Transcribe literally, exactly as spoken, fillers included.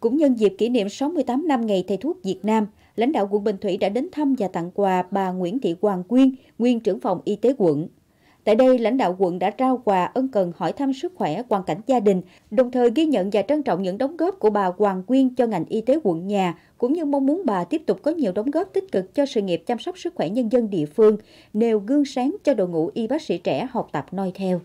Cũng nhân dịp kỷ niệm sáu mươi tám năm Ngày Thầy Thuốc Việt Nam, lãnh đạo quận Bình Thủy đã đến thăm và tặng quà bà Nguyễn Thị Hoàng Uyên, nguyên trưởng phòng y tế quận. Tại đây, lãnh đạo quận đã trao quà ân cần hỏi thăm sức khỏe, hoàn cảnh gia đình, đồng thời ghi nhận và trân trọng những đóng góp của bà Hoàng Uyên cho ngành y tế quận nhà, cũng như mong muốn bà tiếp tục có nhiều đóng góp tích cực cho sự nghiệp chăm sóc sức khỏe nhân dân địa phương, nêu gương sáng cho đội ngũ y bác sĩ trẻ học tập noi theo.